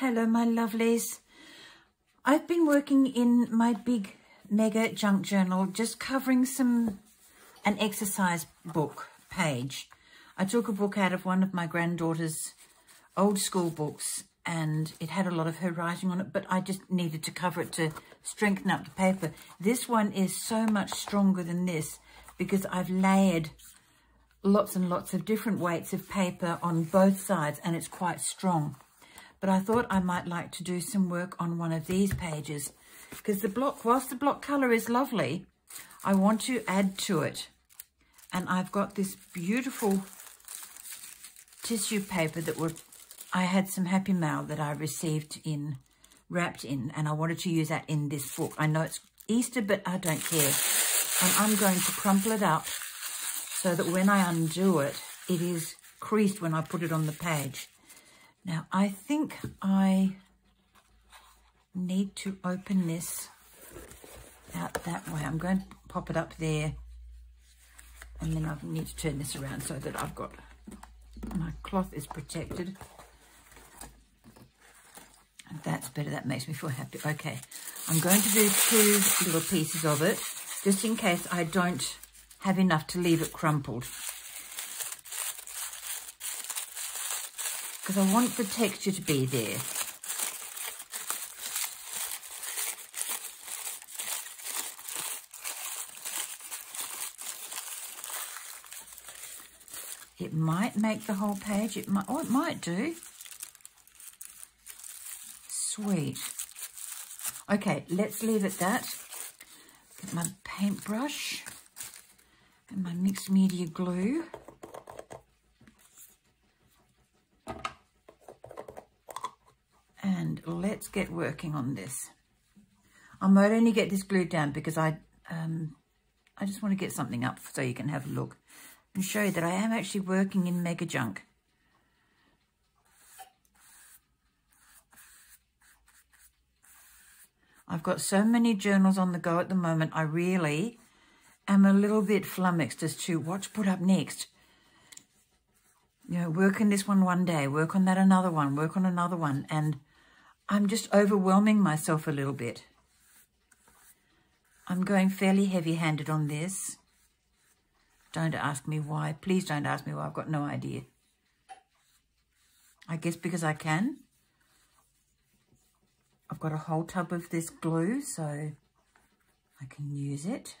Hello, my lovelies. I've been working in my big Mega Junk journal, just covering an exercise book page. I took a book out of one of my granddaughter's old school books, and it had a lot of her writing on it, but I just needed to cover it to strengthen up the paper. This one is so much stronger than this because I've layered lots and lots of different weights of paper on both sides, and it's quite strong. But I thought I might like to do some work on one of these pages because the block, whilst the block colour is lovely, I want to add to it. And I've got this beautiful tissue paper that I had some Happy Mail that I received wrapped in, and I wanted to use that in this book. I know it's Easter, but I don't care. And I'm going to crumple it up so that when I undo it, it is creased when I put it on the page. Now, I think I need to open this out that way. I'm going to pop it up there, and then I need to turn this around so that I've got, my cloth is protected. That's better. That makes me feel happy. Okay, I'm going to do two little pieces of it just in case I don't have enough to leave it crumpled, because I want the texture to be there. It might make the whole page. It might. Oh, it might do. Sweet. Okay, let's leave it that. Get my paintbrush and my mixed media glue. And let's get working on this. I might only get this glued down because I just want to get something up so you can have a look and show you that I am actually working in Mega Junk. I've got so many journals on the go at the moment, I really am a little bit flummoxed as to what to put up next. You know, work on this one day, work on that another one, work on another one, and I'm just overwhelming myself a little bit. I'm going fairly heavy-handed on this. Don't ask me why. Please don't ask me why. I've got no idea. I guess because I can. I've got a whole tub of this glue, so I can use it.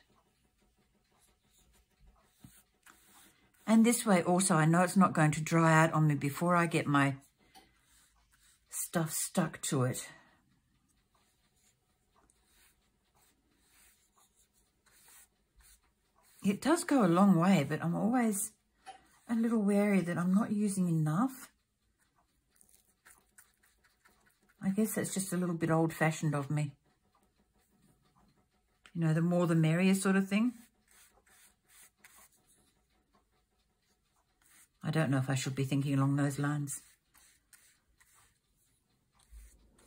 And this way also, I know it's not going to dry out on me before I get my stuff stuck to it. It does go a long way, but I'm always a little wary that I'm not using enough. I guess that's just a little bit old-fashioned of me. You know, the more the merrier sort of thing. I don't know if I should be thinking along those lines.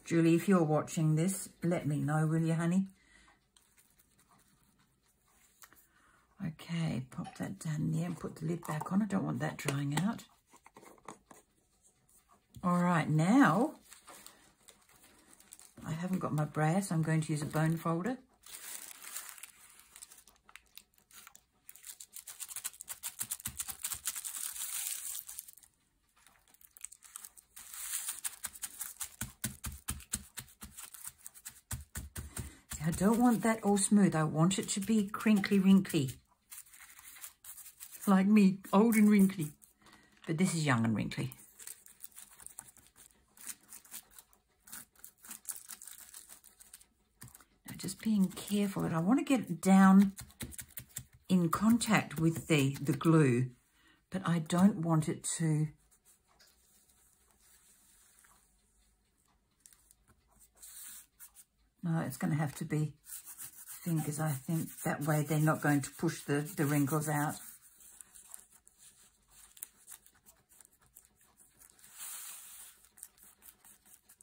Julie, if you're watching this, let me know, will you, honey? Okay, pop that down there and put the lid back on. I don't want that drying out. All right, now I haven't got my brass, so I'm going to use a bone folder. See, I don't want that all smooth. I want it to be crinkly-wrinkly. Like me, old and wrinkly. But this is young and wrinkly. Now just being careful that I want to get it down in contact with the glue, but I don't want it to no, it's going to have to be fingers, I think. That way they're not going to push the wrinkles out.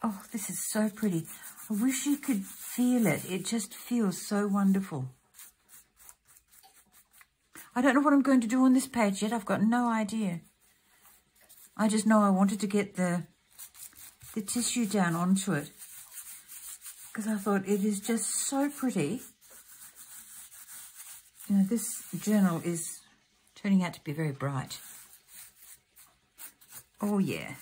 Oh, this is so pretty. I wish you could feel it. It just feels so wonderful. I don't know what I'm going to do on this page yet. I've got no idea. I just know I wanted to get the the tissue down onto it because I thought it is just so pretty. You know, this journal is turning out to be very bright. Oh yeah.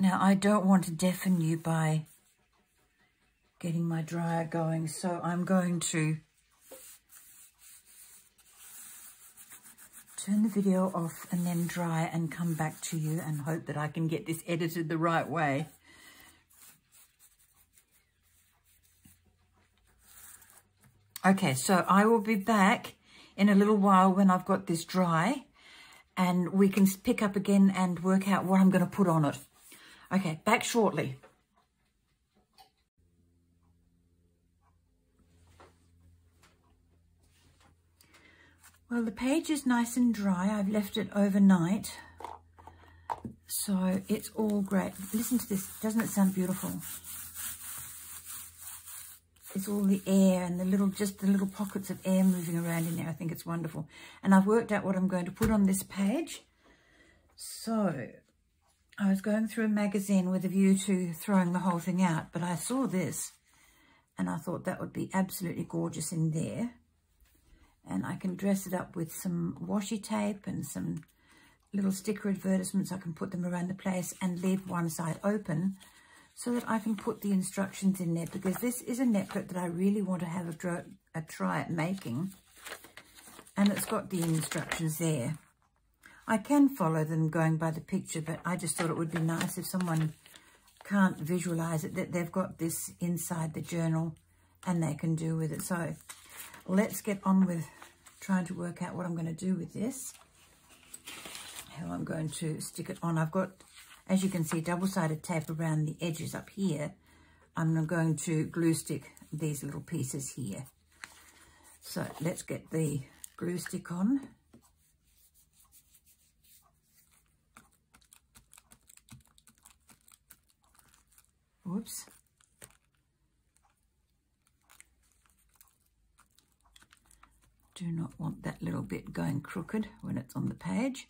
Now I don't want to deafen you by getting my dryer going, so I'm going to turn the video off and then dry and come back to you and hope that I can get this edited the right way. Okay, so I will be back in a little while when I've got this dry and we can pick up again and work out what I'm going to put on it. Okay, back shortly. Well, the page is nice and dry. I've left it overnight, so it's all great. Listen to this. Doesn't it sound beautiful? It's all the air and the little, just the little pockets of air moving around in there. I think it's wonderful. And I've worked out what I'm going to put on this page. So I was going through a magazine with a view to throwing the whole thing out, but I saw this and I thought that would be absolutely gorgeous in there. And I can dress it up with some washi tape and some little sticker advertisements. I can put them around the place and leave one side open so that I can put the instructions in there, because this is a necklet that I really want to have a try at making. And it's got the instructions there. I can follow them going by the picture, but I just thought it would be nice if someone can't visualize it, that they've got this inside the journal and they can do with it. So let's get on with trying to work out what I'm going to do with this, how I'm going to stick it on. I've got, as you can see, double-sided tape around the edges up here. I'm going to glue stick these little pieces here. So let's get the glue stick on. Oops. Do not want that little bit going crooked when it's on the page.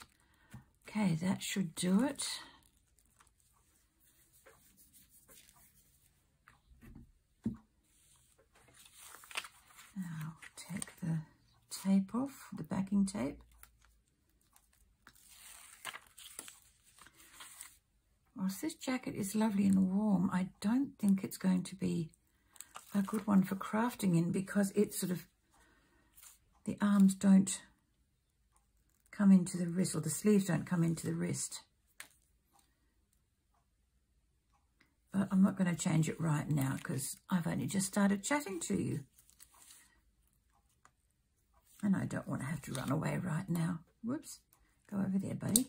Okay, that should do it. Now take the tape off, the backing tape. Whilst this jacket is lovely and warm, I don't think it's going to be a good one for crafting in, because it's sort of, the arms don't come into the wrist, or the sleeves don't come into the wrist. But I'm not going to change it right now because I've only just started chatting to you. And I don't want to have to run away right now. Whoops. Go over there, buddy.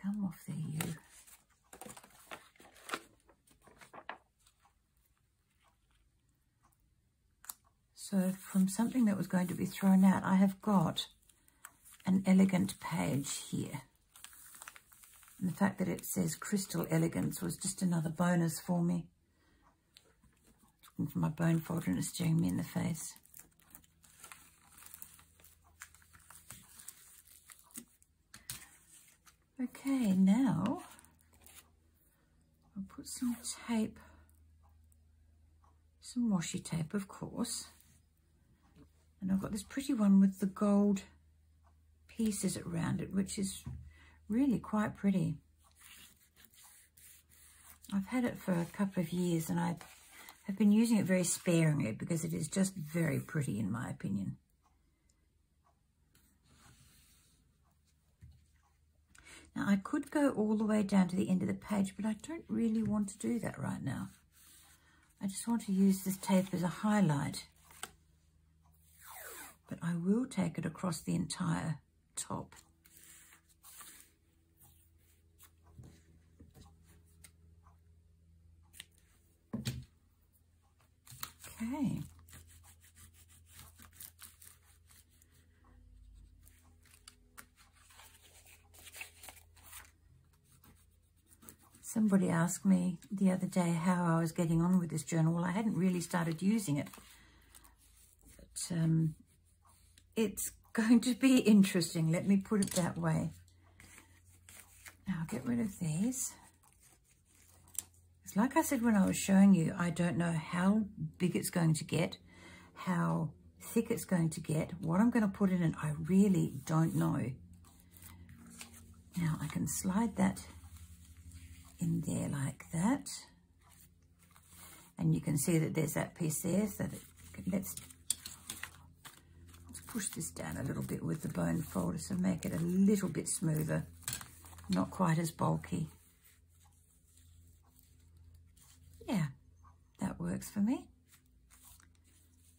Come off there, you. So from something that was going to be thrown out, I have got an elegant page here. And the fact that it says Crystal Elegance was just another bonus for me. Looking for my bone folder and it's staring me in the face. Okay, now I'll put some tape, some washi tape, of course. And I've got this pretty one with the gold pieces around it, which is really quite pretty. I've had it for a couple of years and I have been using it very sparingly because it is just very pretty in my opinion. Now I could go all the way down to the end of the page, but I don't really want to do that right now. I just want to use this tape as a highlight. But I will take it across the entire top. Okay. Somebody asked me the other day how I was getting on with this journal. Well, I hadn't really started using it. But, it's going to be interesting. Let me put it that way. Now I'll get rid of these. It's like I said when I was showing you, I don't know how big it's going to get, how thick it's going to get, what I'm going to put in it, I really don't know. Now I can slide that in there like that. And you can see that there's that piece there, so that let's push this down a little bit with the bone folder to make it a little bit smoother, not quite as bulky. Yeah, that works for me.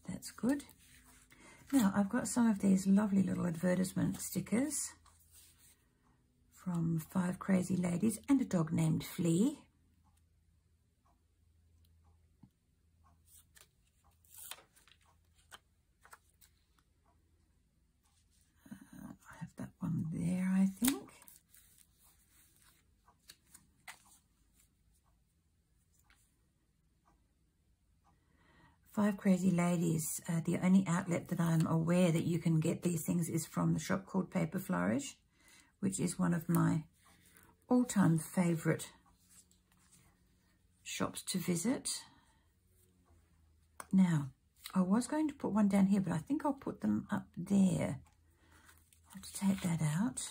That's good. Now I've got some of these lovely little advertisement stickers from Five Crazy Ladies and a Dog Named Flea. There, I think. Five Crazy Ladies, the only outlet that I'm aware that you can get these things is from the shop called Paper Flourish, which is one of my all-time favourite shops to visit. Now, I was going to put one down here, but I think I'll put them up there. I'll have to take that out.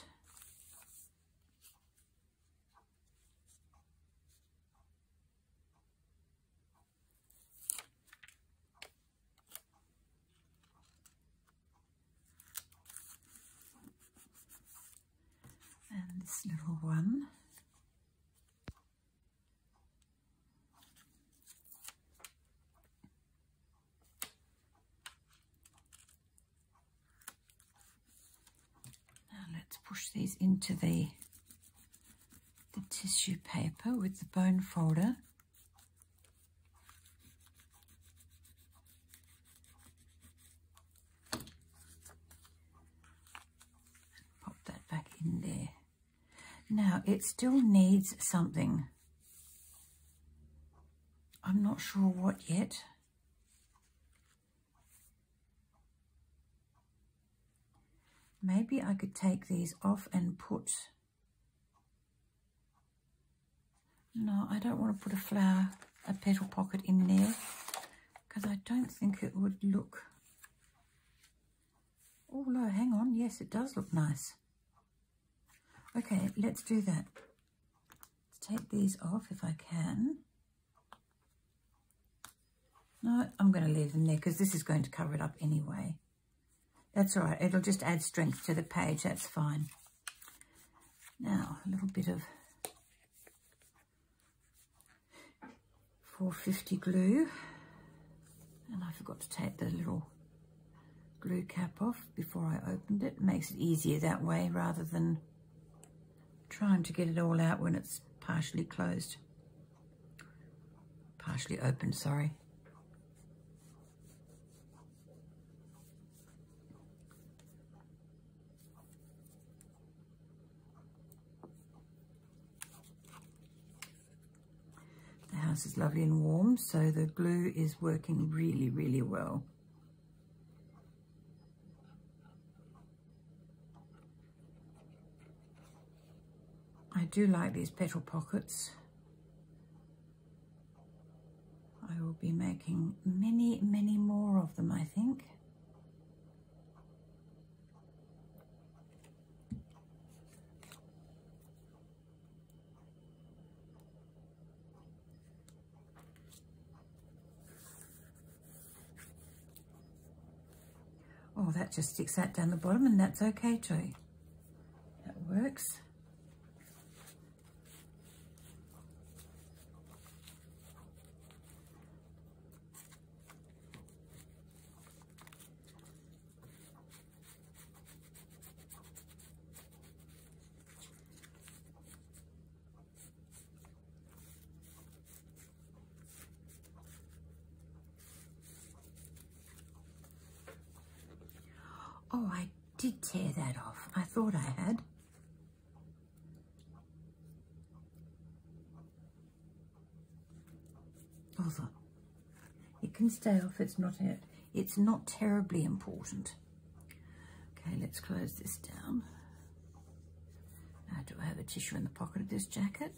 And this little one. Push these into the tissue paper with the bone folder. And pop that back in there. Now it still needs something. I'm not sure what yet. Maybe I could take these off and put... No, I don't want to put a flower, a petal pocket in there, because I don't think it would look... Oh, no, hang on. Yes, it does look nice. Okay, let's do that. Let's take these off if I can. No, I'm going to leave them there because this is going to cover it up anyway. That's all right, it'll just add strength to the page, that's fine. Now, a little bit of 450 glue. And I forgot to take the little glue cap off before I opened it. It makes it easier that way rather than trying to get it all out when it's partially closed. Partially open, sorry. House is lovely and warm, so the glue is working really, really well. I do like these petal pockets. I will be making many, many more of them, I think. Oh, that just sticks that down the bottom, and that's okay too. That works. Oh, I did tear that off. I thought I had. Hold on. It can stay off. It's not terribly important. Okay, let's close this down. Now, do I have a tissue in the pocket of this jacket?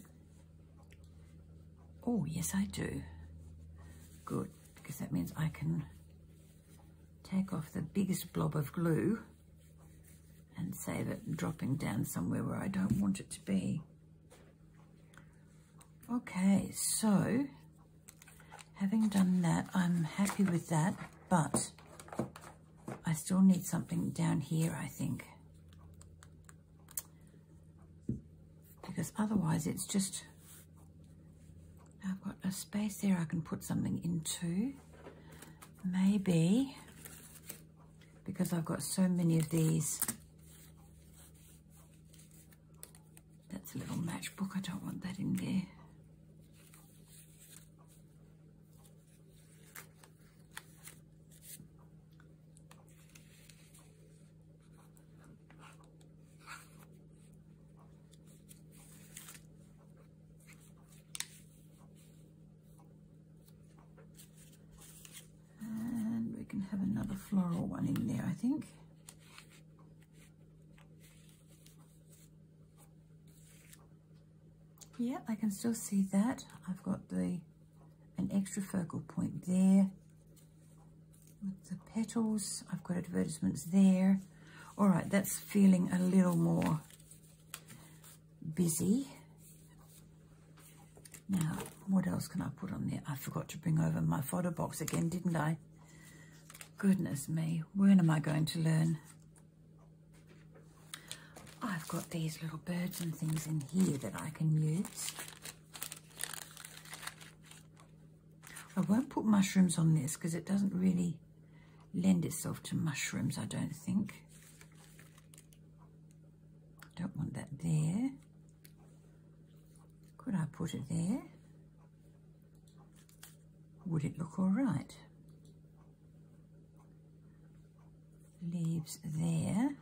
Oh, yes, I do. Good, because that means I can take off the biggest blob of glue and save it dropping down somewhere where I don't want it to be. Okay, so having done that, I'm happy with that, but I still need something down here, I think, because otherwise it's just, I've got a space there I can put something into, maybe, because I've got so many of these. That's a little matchbook, I don't want that in there. Floral one in there, I think. Yeah, I can still see that. I've got an extra focal point there with the petals. I've got advertisements there. All right, that's feeling a little more busy. Now, what else can I put on there? I forgot to bring over my fodder box again, didn't I? Goodness me, when am I going to learn? I've got these little birds and things in here that I can use. I won't put mushrooms on this because it doesn't really lend itself to mushrooms, I don't think. Don't want that there. Could I put it there? Would it look all right? Leaves there.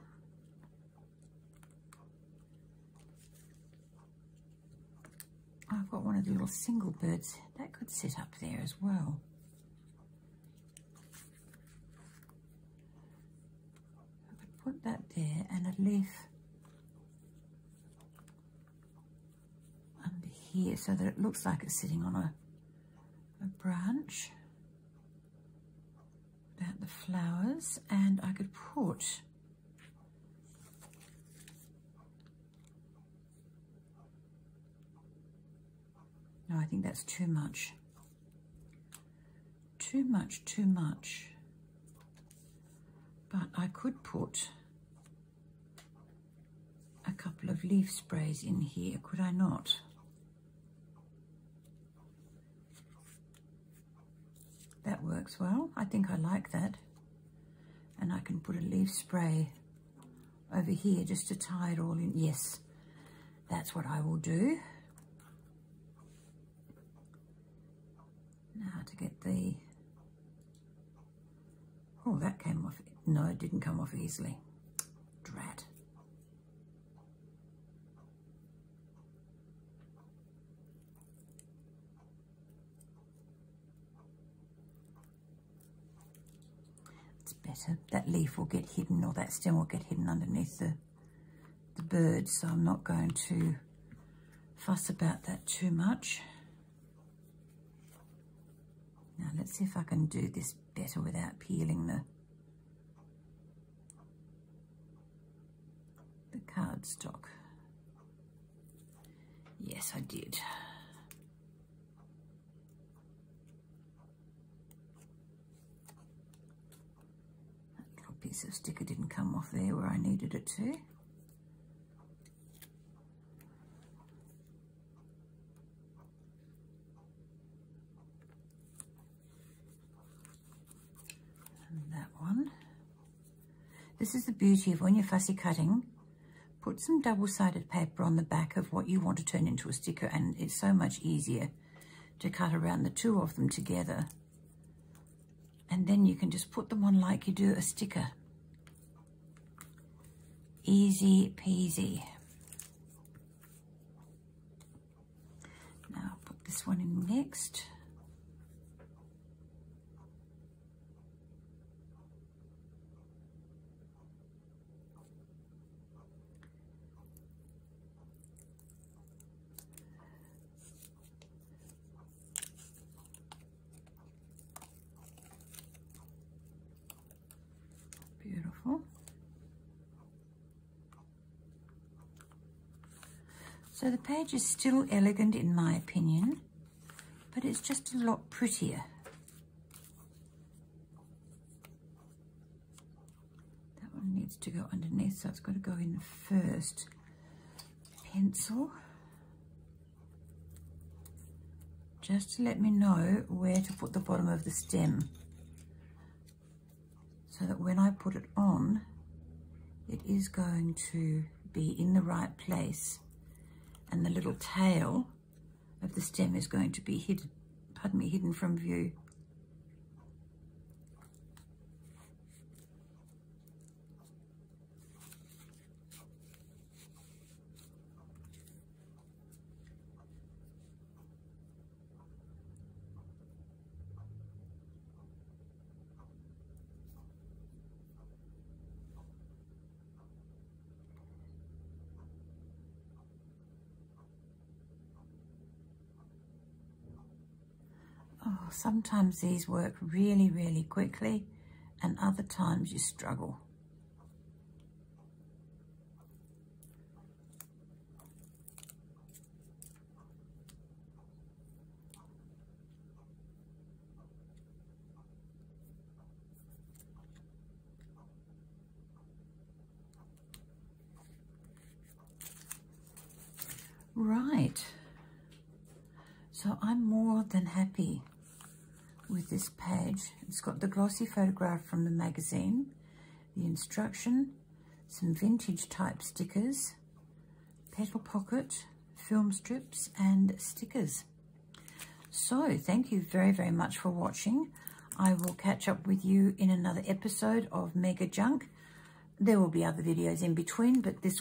I've got one of the little single birds that could sit up there as well. I could put that there and a leaf under here so that it looks like it's sitting on a branch. Out the flowers, and I could put no, I think that's too much, but I could put a couple of leaf sprays in here, could I not? That works well. I think I like that. And I can put a leaf spray over here just to tie it all in. Yes, that's what I will do. Now to get the... Oh, that came off. No, it didn't come off easily. Drat. Better. That leaf will get hidden, or that stem will get hidden underneath the bird, so I'm not going to fuss about that too much. Now let's see if I can do this better without peeling the cardstock. Yes, I did. Piece of sticker didn't come off there where I needed it to. And that one. This is the beauty of when you're fussy cutting, put some double-sided paper on the back of what you want to turn into a sticker, and it's so much easier to cut around the two of them together. And then you can just put them on like you do a sticker. Easy peasy. Now I'll put this one in next. circle. So the page is still elegant in my opinion, but it's just a lot prettier. That one needs to go underneath, so it's got to go in first. Pencil. Just to let me know where to put the bottom of the stem, so that when I put it on, it is going to be in the right place and the little tail of the stem is going to be hidden, pardon me, hidden from view. Sometimes these work really, really quickly, and other times you struggle. Right. So I'm more than happy with this page. It's got the glossy photograph from the magazine, the instruction, some vintage type stickers, petal pocket, film strips and stickers. So thank you very, very much for watching. I will catch up with you in another episode of Mega Junk. There will be other videos in between, but this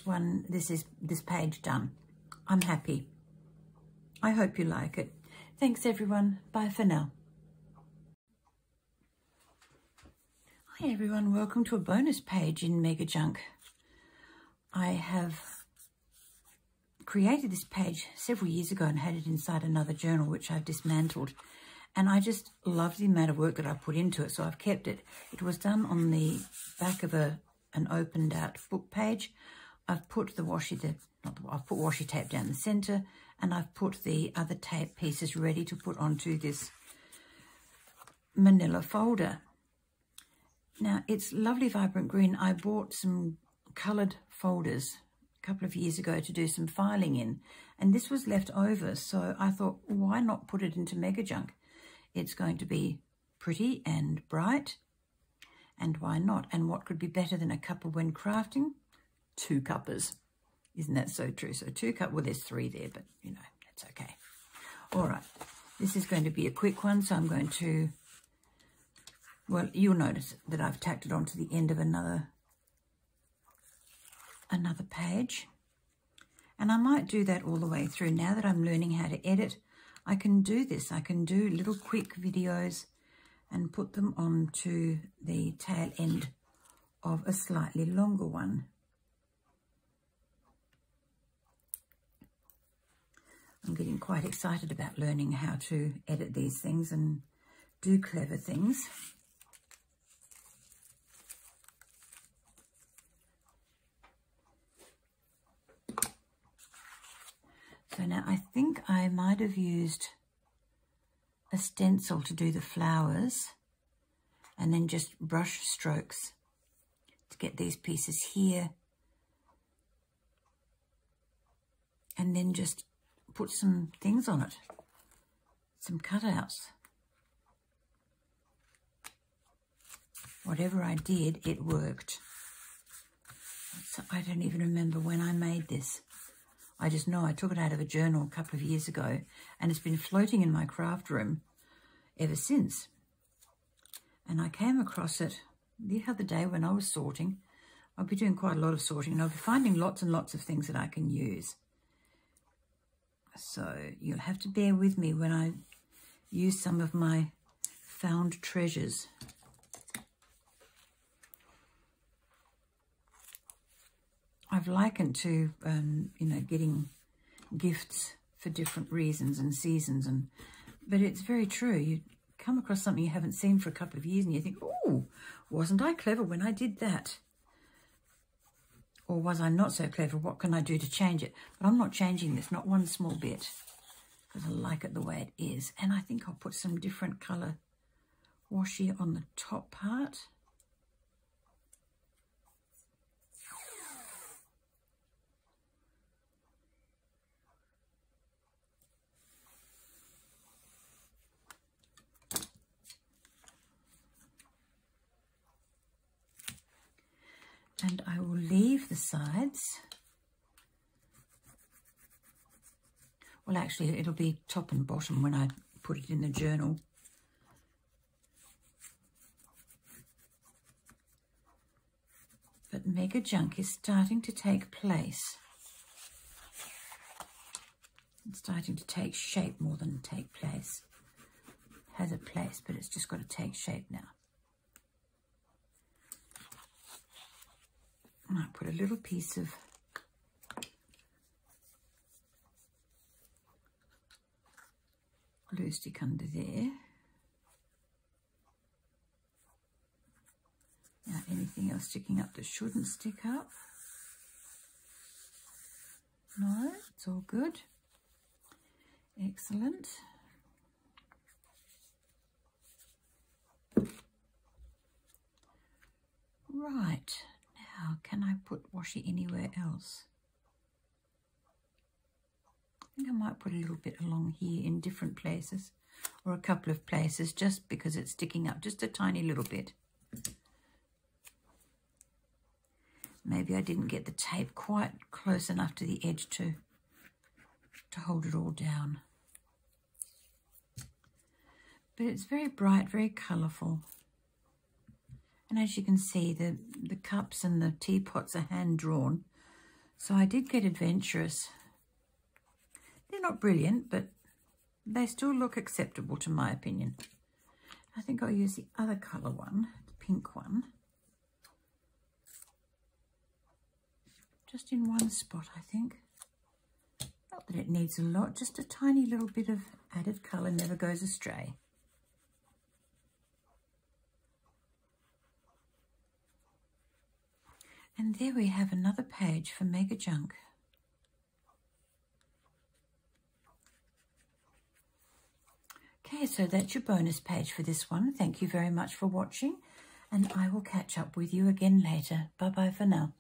page done. I'm happy. I hope you like it. Thanks everyone. Bye for now. Hey everyone, welcome to a bonus page in Mega Junk. I have created this page several years ago and had it inside another journal, which I've dismantled. And I just love the amount of work that I put into it, so I've kept it. It was done on the back of an opened out book page. I've put I've put washi tape down the center, and I've put the other tape pieces ready to put onto this manila folder. Now, it's lovely vibrant green. I bought some coloured folders a couple of years ago to do some filing in, and this was left over, so I thought, why not put it into Mega Junk? It's going to be pretty and bright, and why not? And what could be better than a cuppa when crafting? Two cuppas. Isn't that so true? So two cup. Well, there's three there, but, you know, that's okay. All right, this is going to be a quick one, so I'm going to... Well, you'll notice that I've tacked it onto the end of another page. And I might do that all the way through. Now that I'm learning how to edit, I can do this. I can do little quick videos and put them onto the tail end of a slightly longer one. I'm getting quite excited about learning how to edit these things and do clever things. So now I think I might have used a stencil to do the flowers and then just brush strokes to get these pieces here, and then just put some things on it, some cutouts. Whatever I did, it worked. So I don't even remember when I made this. I just know I took it out of a journal a couple of years ago, and it's been floating in my craft room ever since. And I came across it the other day when I was sorting. I'll be doing quite a lot of sorting, and I'll be finding lots and lots of things that I can use. So you'll have to bear with me when I use some of my found treasures. I've likened to, you know, getting gifts for different reasons and seasons, but it's very true. You come across something you haven't seen for a couple of years and you think, oh, wasn't I clever when I did that? Or was I not so clever? What can I do to change it? But I'm not changing this, not one small bit, because I like it the way it is. And I think I'll put some different colour washi on the top part. And I will leave the sides. Well, actually, it'll be top and bottom when I put it in the journal. But Mega Junk is starting to take place. It's starting to take shape more than take place. It has a place, but it's just got to take shape now. And I put a little piece of glue stick under there. Now anything else sticking up that shouldn't stick up? No, it's all good. Excellent. Right. Now, can I put washi anywhere else? I think I might put a little bit along here in different places, or a couple of places, just because it's sticking up just a tiny little bit. Maybe I didn't get the tape quite close enough to the edge to hold it all down. But it's very bright, very colourful. And as you can see, the cups and the teapots are hand-drawn. So I did get adventurous. They're not brilliant, but they still look acceptable to my opinion. I think I'll use the other colour one, the pink one. Just in one spot, I think. Not that it needs a lot, just a tiny little bit of added colour never goes astray. And there we have another page for Mega Junk. Okay, so that's your bonus page for this one. Thank you very much for watching, and I will catch up with you again later. Bye-bye for now.